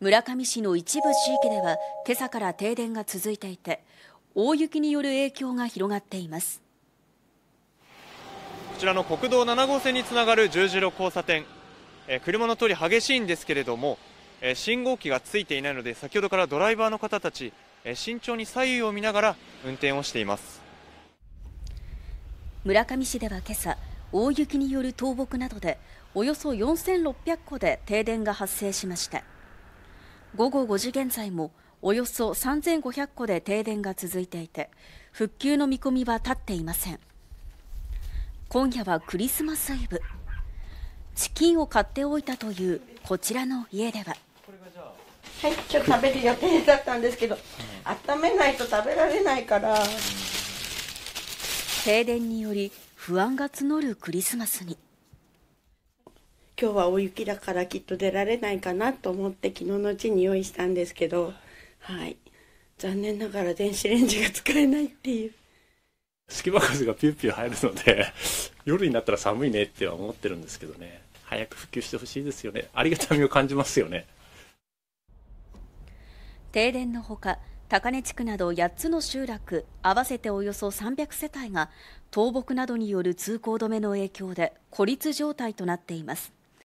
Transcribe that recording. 村上市の一部地域では今朝から停電が続いていて、大雪による影響が広がっています。こちらの国道7号線につながる十字路交差点、車の通り激しいんですけれども、信号機がついていないので、先ほどからドライバーの方たち、慎重に左右を見ながら運転をしています。村上市では今朝、大雪による倒木などでおよそ4600戸で停電が発生しました。午後5時現在もおよそ3500戸で停電が続いていて、復旧の見込みは立っていません。今夜はクリスマスイブ。チキンを買っておいたというこちらの家では。はい、ちょっと食べる予定だったんですけど、温めないと食べられないから。停電により不安が募るクリスマスに。今日は大雪だからきっと出られないかなと思って昨日のうちに用意したんですけど、はい、残念ながら電子レンジが使えないっていう。隙間風がピューピュー入るので夜になったら寒いねっては思ってるんですけどね。早く復旧してほしいですよね。ありがたみを感じますよね。停電のほか、高根地区など8つの集落合わせておよそ300世帯が倒木などによる通行止めの影響で孤立状態となっています。